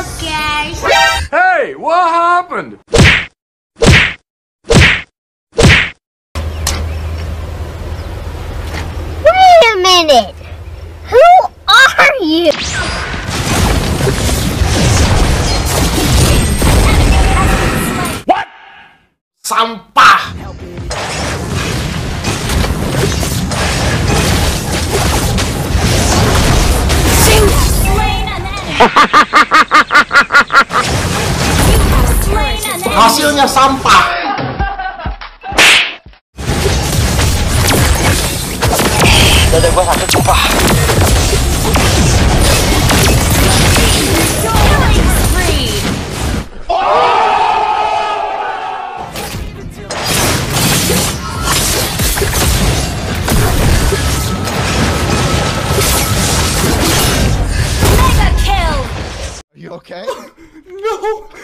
Okay. Hey, what happened? Wait a minute. Who are you? What? Sampah. Hasilnya sampah. Dada gua sakit sumpah. Okay? No!